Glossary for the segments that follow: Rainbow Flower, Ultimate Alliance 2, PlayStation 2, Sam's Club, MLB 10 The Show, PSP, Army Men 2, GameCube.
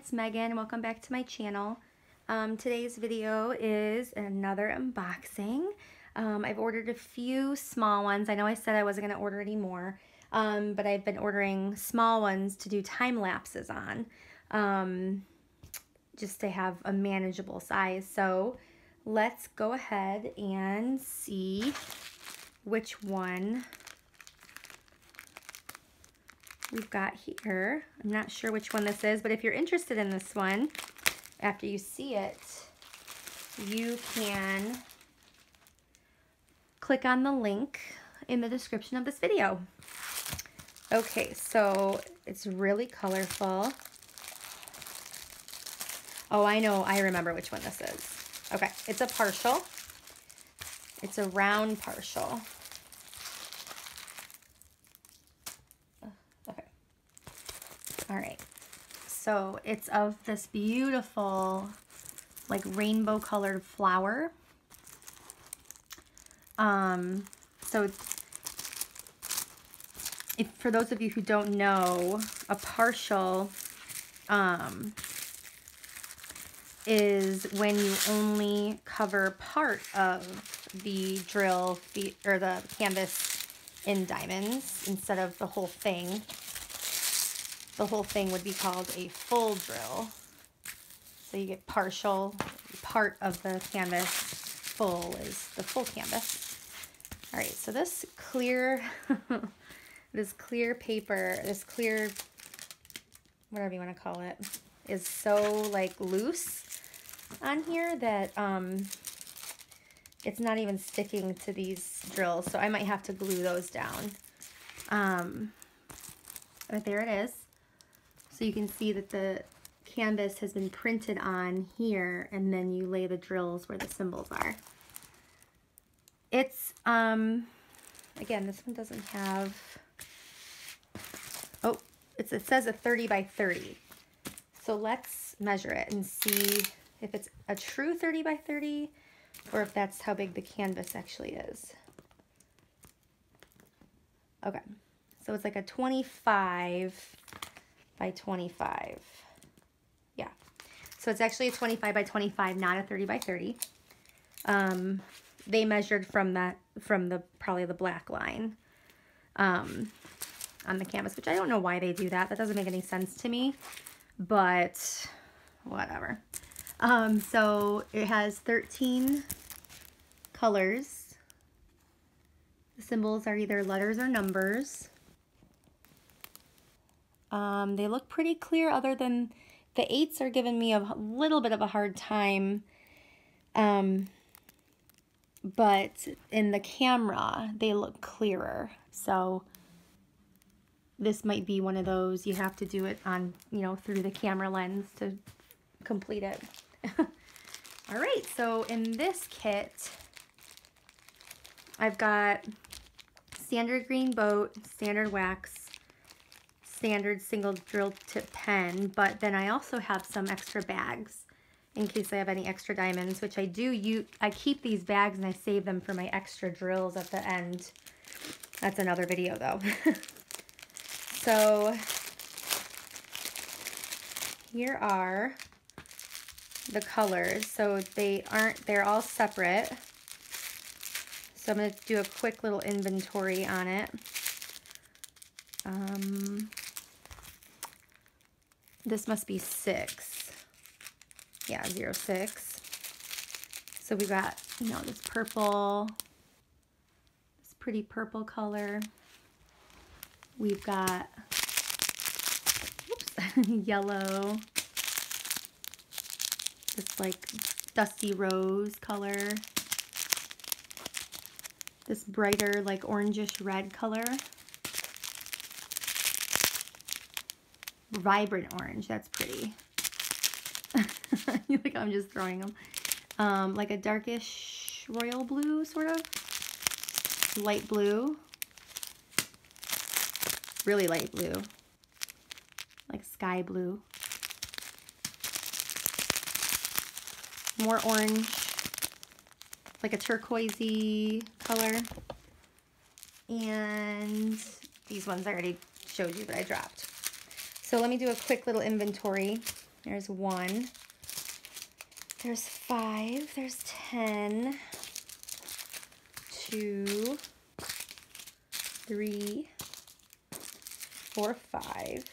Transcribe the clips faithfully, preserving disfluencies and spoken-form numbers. it's Megan. Welcome back to my channel. Um, today's video is another unboxing. Um, I've ordered a few small ones. I know I said I wasn't going to order any more, um, but I've been ordering small ones to do time lapses on, um, just to have a manageable size. So let's go ahead and see which one we've got here. I'm not sure which one this is, but if you're interested in this one, after you see it, you can click on the link in the description of this video. Okay, so it's really colorful. Oh, I know, I remember which one this is. Okay, it's a partial. It's a round partial. All right, so it's of this beautiful, like, rainbow colored flower. Um, so it's, if, for those of you who don't know, a partial um, is when you only cover part of the drill feet or the canvas in diamonds instead of the whole thing. The whole thing would be called a full drill. So you get partial, part of the canvas, full is the full canvas. All right, so this clear, this clear paper, this clear, whatever you want to call it, is so, like, loose on here that um, it's not even sticking to these drills. So I might have to glue those down. Um, but there it is. So you can see that the canvas has been printed on here, and then you lay the drills where the symbols are. It's, um, again, this one doesn't have, oh, it's, it says a thirty by thirty. So let's measure it and see if it's a true thirty by thirty or if that's how big the canvas actually is. Okay, so it's like a twenty-five by twenty-five. Yeah, so it's actually a twenty-five by twenty-five, not a thirty by thirty. Um, they measured from that, from the probably the black line um, on the canvas, which I don't know why they do that. That doesn't make any sense to me, but whatever. Um, so it has thirteen colors. The symbols are either letters or numbers. Um, they look pretty clear, other than the eights are giving me a little bit of a hard time. Um, but in the camera, they look clearer. So this might be one of those you have to do it on, you know, through the camera lens to complete it. All right, so in this kit, I've got standard green boat, standard wax, standard single drill tip pen, but then I also have some extra bags in case I have any extra diamonds, which I do use. I keep these bags and I save them for my extra drills at the end. That's another video though. So here are the colors. So they aren't, they're all separate. So I'm gonna do a quick little inventory on it. Um, This must be six. Yeah, zero six. So we got, you know, this purple, this pretty purple color. We've got, oops, yellow. This, like, dusty rose color. This brighter, like, orangish red color. Vibrant orange, that's pretty. Like, I'm just throwing them. Um, like a darkish royal blue, sort of. Light blue. Really light blue. Like sky blue. More orange. Like a turquoisey color. And these ones I already showed you that I dropped. So let me do a quick little inventory There's one. There's five. There's ten. Two. Three. Four. Five.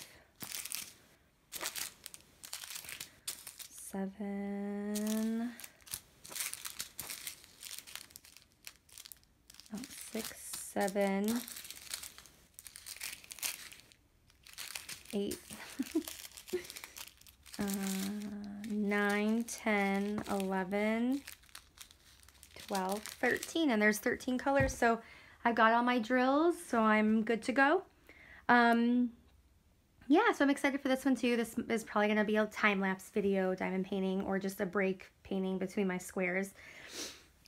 Seven. Oh, six. Seven. Eight. uh, nine, ten, eleven, twelve, thirteen. And there's thirteen colors. So I've got all my drills, so I'm good to go. Um, yeah, so I'm excited for this one too. This is probably going to be a time-lapse video, diamond painting, or just a break painting between my squares.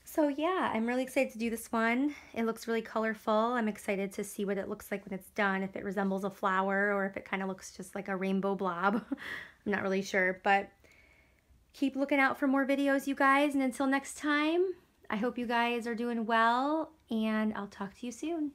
So yeah, I'm really excited to do this one. It looks really colorful. I'm excited to see what it looks like when it's done, if it resembles a flower or if it kind of looks just like a rainbow blob. I'm not really sure, but keep looking out for more videos, you guys. And until next time, I hope you guys are doing well, and I'll talk to you soon.